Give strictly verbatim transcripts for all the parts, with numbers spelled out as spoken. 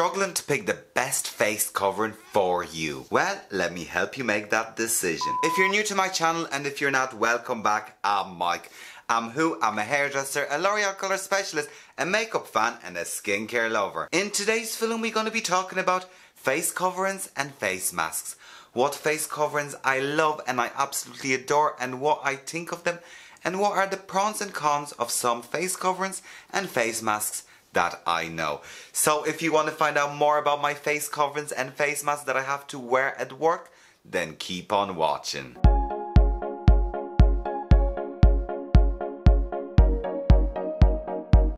struggling to pick the best face covering for you? Well, let me help you make that decision. If you're new to my channel, and if you're not, welcome back. I'm Mike. I'm who? I'm a hairdresser, a L'Oreal colour specialist, a makeup fan and a skincare lover. In today's film we're going to be talking about face coverings and face masks. What face coverings I love and I absolutely adore, and what I think of them, and what are the pros and cons of some face coverings and face masks that I know. So if you want to find out more about my face coverings and face masks that I have to wear at work, then keep on watching.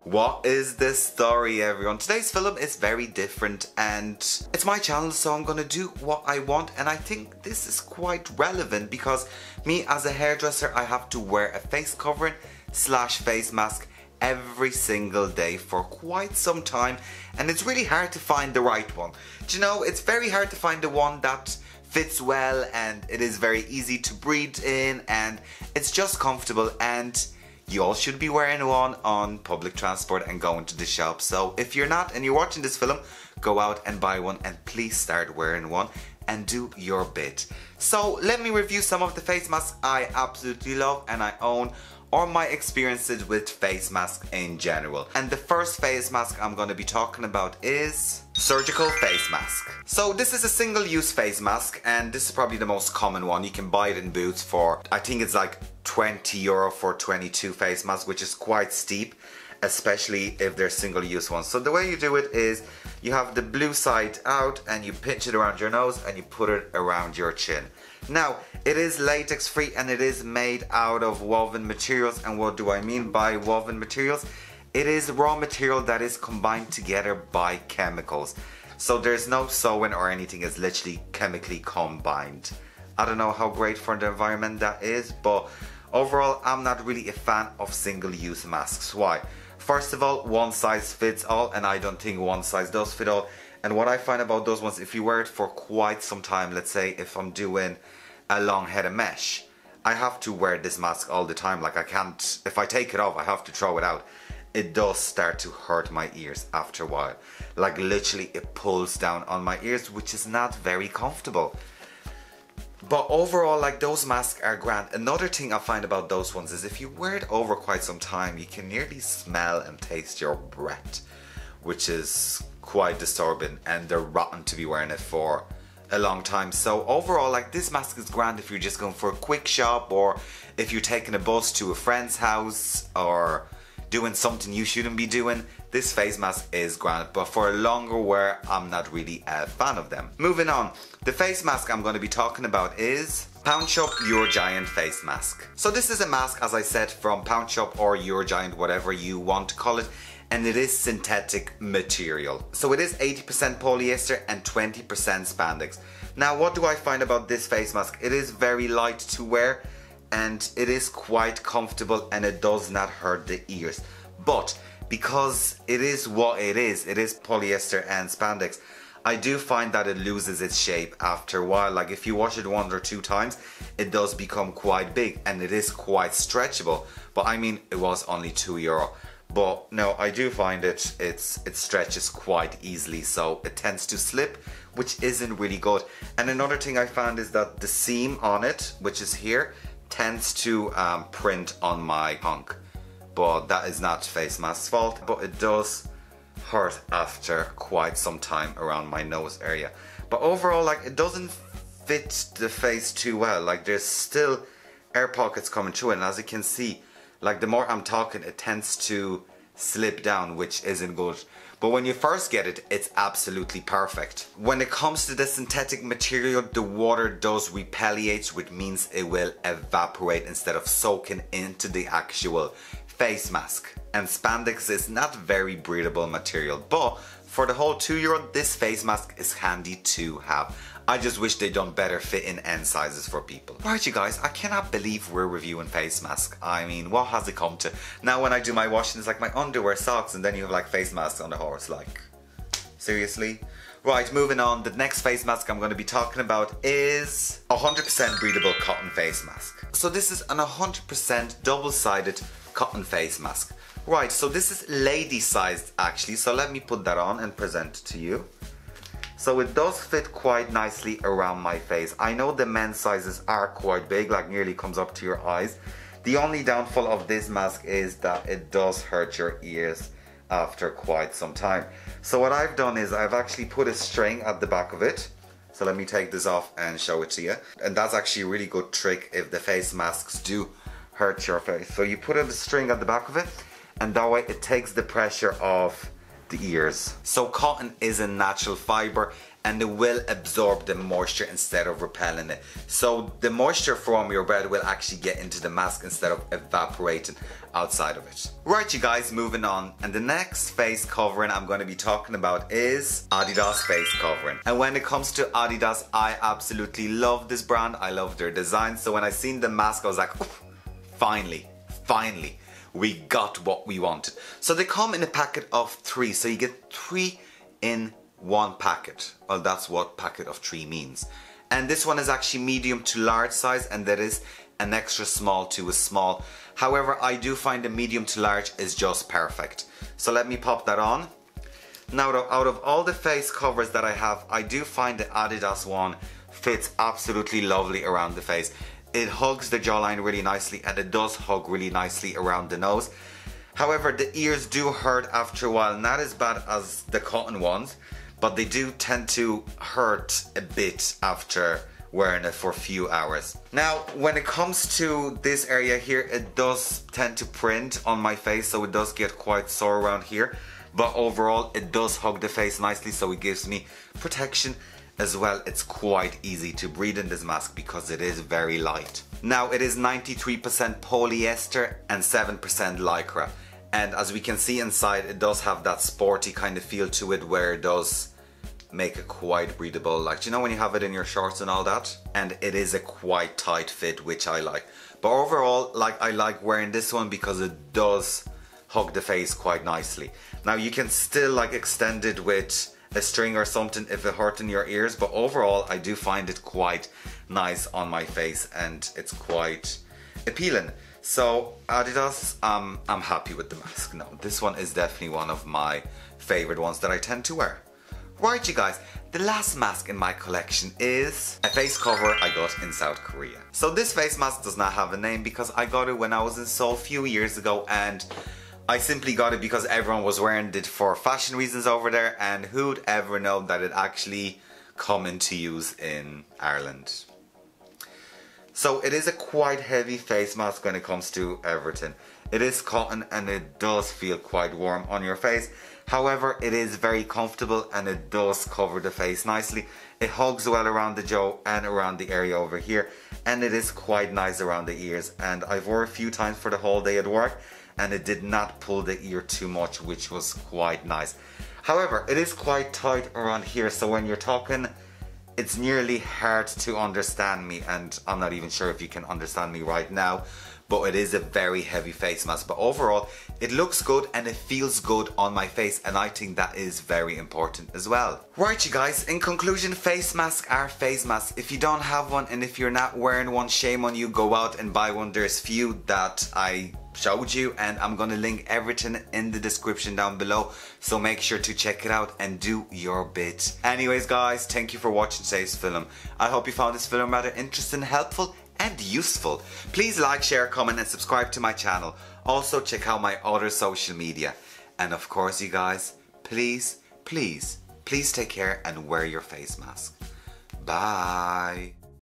What is this story, everyone? Today's film is very different, and it's my channel, so I'm gonna do what I want, and I think this is quite relevant because me as a hairdresser, I have to wear a face covering slash face mask every single day for quite some time, and it's really hard to find the right one. Do you know, it's very hard to find the one that fits well, and it is very easy to breathe in, and it's just comfortable, and you all should be wearing one on public transport and going to the shop. So if you're not and you're watching this film, go out and buy one, and please start wearing one and do your bit. So let me review some of the face masks I absolutely love and I own, or my experiences with face masks in general. And the first face mask I'm going to be talking about is surgical face mask. So this is a single use face mask, and this is probably the most common one. You can buy it in Boots for, I think it's like twenty euro for twenty-two face masks, which is quite steep, especially if they're single use ones. So the way you do it is you have the blue side out and you pinch it around your nose and you put it around your chin. Now, it is latex free and it is made out of woven materials. And what do I mean by woven materials? It is raw material that is combined together by chemicals. So there's no sewing or anything, it's literally chemically combined. I don't know how great for the environment that is, but overall I'm not really a fan of single use masks. Why? First of all, one size fits all, and I don't think one size does fit all. And what I find about those ones, if you wear it for quite some time, let's say if I'm doing a long head of mesh, I have to wear this mask all the time. Like I can't, if I take it off, I have to throw it out. It does start to hurt my ears after a while. Like literally it pulls down on my ears, which is not very comfortable. But overall, like, those masks are grand. Another thing I find about those ones is if you wear it over quite some time, you can nearly smell and taste your breath, which is quite disturbing, and they're rotten to be wearing it for a long time. So overall, like, this mask is grand if you're just going for a quick shop, or if you're taking a bus to a friend's house, or doing something you shouldn't be doing. This face mask is grand, but for a longer wear, I'm not really a fan of them. Moving on, the face mask I'm going to be talking about is Poundshop Your Giant face mask. So this is a mask, as I said, from Poundshop or Your Giant, whatever you want to call it, and it is synthetic material. So it is eighty percent polyester and twenty percent spandex. Now, what do I find about this face mask? It is very light to wear, and it is quite comfortable, and it does not hurt the ears. But because it is what it is, it is polyester and spandex, I do find that it loses its shape after a while. Like if you wash it one or two times, it does become quite big, and it is quite stretchable. But I mean, it was only two euro. But no, I do find it, it's, it stretches quite easily, so it tends to slip, which isn't really good. And another thing I found is that the seam on it, which is here, tends to um, print on my punk, but that is not face mask's fault, but it does hurt after quite some time around my nose area. But overall, like, it doesn't fit the face too well. Like there's still air pockets coming through, and as you can see, like the more I'm talking, it tends to slip down, which isn't good. But when you first get it, it's absolutely perfect. When it comes to the synthetic material, the water does repelliate, which means it will evaporate instead of soaking into the actual face mask. And spandex is not very breathable material, but for the whole two euro, this face mask is handy to have. I just wish they'd done better fit in end sizes for people. Right, you guys, I cannot believe we're reviewing face masks. I mean, what has it come to? Now when I do my washing, it's like my underwear, socks, and then you have like face masks on the horse, like, seriously? Right, moving on, the next face mask I'm going to be talking about is one hundred percent breathable cotton face mask. So this is an one hundred percent double-sided cotton face mask. Right, so this is lady sized actually, so let me put that on and present it to you. So it does fit quite nicely around my face. I know the men's sizes are quite big, like nearly comes up to your eyes. The only downfall of this mask is that it does hurt your ears after quite some time. So what I've done is I've actually put a string at the back of it. So let me take this off and show it to you. And that's actually a really good trick if the face masks do hurt your face. So you put a string at the back of it, and that way it takes the pressure off the ears. So cotton is a natural fiber and it will absorb the moisture instead of repelling it. So the moisture from your breath will actually get into the mask instead of evaporating outside of it. Right, you guys, moving on. And the next face covering I'm going to be talking about is Adidas face covering. And when it comes to Adidas, I absolutely love this brand. I love their design. So when I seen the mask, I was like, finally, finally, we got what we wanted. So they come in a packet of three. So you get three in one packet. Well, that's what packet of three means. And this one is actually medium to large size, and there is an extra small to a small. However, I do find the medium to large is just perfect. So let me pop that on. Now, out of all the face covers that I have, I do find the Adidas one fits absolutely lovely around the face. It hugs the jawline really nicely, and it does hug really nicely around the nose. However, the ears do hurt after a while, not as bad as the cotton ones, but they do tend to hurt a bit after wearing it for a few hours. Now, when it comes to this area here, it does tend to print on my face, so it does get quite sore around here. But overall, it does hug the face nicely, so it gives me protection. As well, it's quite easy to breathe in this mask because it is very light. Now, it is ninety-three percent polyester and seven percent lycra. And as we can see inside, it does have that sporty kind of feel to it, where it does make it quite breathable. Like, you know, when you have it in your shorts and all that? And it is a quite tight fit, which I like. But overall, like, I like wearing this one because it does hug the face quite nicely. Now, you can still, like, extend it with a string or something if it hurt in your ears, but overall I do find it quite nice on my face and it's quite appealing. So Adidas, um, I'm happy with the mask. No, this one is definitely one of my favorite ones that I tend to wear. Right, you guys, the last mask in my collection is a face cover I got in South Korea. So this face mask does not have a name because I got it when I was in Seoul a few years ago, and I simply got it because everyone was wearing it for fashion reasons over there, and who'd ever know that it actually come into use in Ireland. So it is a quite heavy face mask when it comes to everything. It is cotton and it does feel quite warm on your face. However, it is very comfortable and it does cover the face nicely. It hugs well around the jaw and around the area over here, and it is quite nice around the ears. And I've worn a few times for the whole day at work, and it did not pull the ear too much, which was quite nice. However, it is quite tight around here, so when you're talking, it's nearly hard to understand me, and I'm not even sure if you can understand me right now, but it is a very heavy face mask. But overall, it looks good and it feels good on my face, and I think that is very important as well. Right, you guys, in conclusion, face masks are face masks. If you don't have one, and if you're not wearing one, shame on you, go out and buy one. There's few that I showed you, and I'm gonna link everything in the description down below, so make sure to check it out and do your bit. Anyways, guys, thank you for watching today's film. I hope you found this film rather interesting, helpful and useful. Please like, share, comment and subscribe to my channel. Also check out my other social media, and of course, you guys, please please please take care and wear your face mask. Bye.